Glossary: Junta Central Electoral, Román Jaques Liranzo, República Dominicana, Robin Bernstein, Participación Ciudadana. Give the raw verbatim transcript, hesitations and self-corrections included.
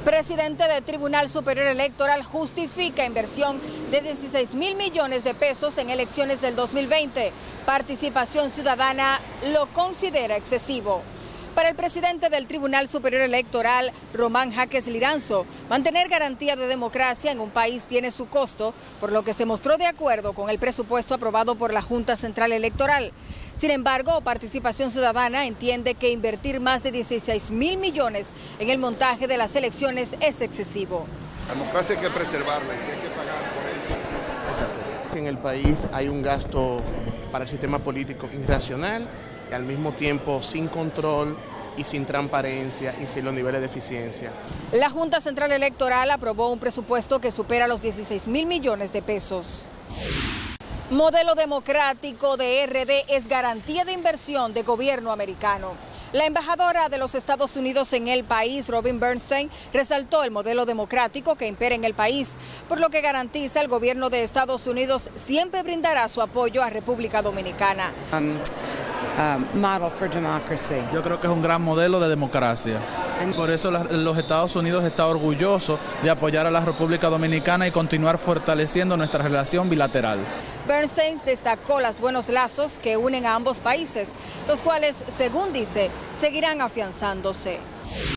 presidente del Tribunal Superior Electoral, justifica inversión de dieciséis mil millones de pesos en elecciones del dos mil veinte. Participación Ciudadana lo considera excesivo. Para el presidente del Tribunal Superior Electoral, Román Jaques Liranzo, mantener garantía de democracia en un país tiene su costo, por lo que se mostró de acuerdo con el presupuesto aprobado por la Junta Central Electoral. Sin embargo, Participación Ciudadana entiende que invertir más de dieciséis mil millones en el montaje de las elecciones es excesivo. La democracia hay que preservarla y si hay que pagar por ella. En el país hay un gasto para el sistema político irracional, y al mismo tiempo sin control y sin transparencia y sin los niveles de eficiencia. La Junta Central Electoral aprobó un presupuesto que supera los dieciséis mil millones de pesos. Modelo democrático de R D es garantía de inversión de gobierno americano. La embajadora de los Estados Unidos en el país, Robin Bernstein, resaltó el modelo democrático que impera en el país, por lo que garantiza el gobierno de Estados Unidos siempre brindará su apoyo a República Dominicana. Um... Um, model for democracy. Yo creo que es un gran modelo de democracia. Por eso la, los Estados Unidos está orgulloso de apoyar a la República Dominicana y continuar fortaleciendo nuestra relación bilateral. Bernstein destacó los buenos lazos que unen a ambos países, los cuales, según dice, seguirán afianzándose.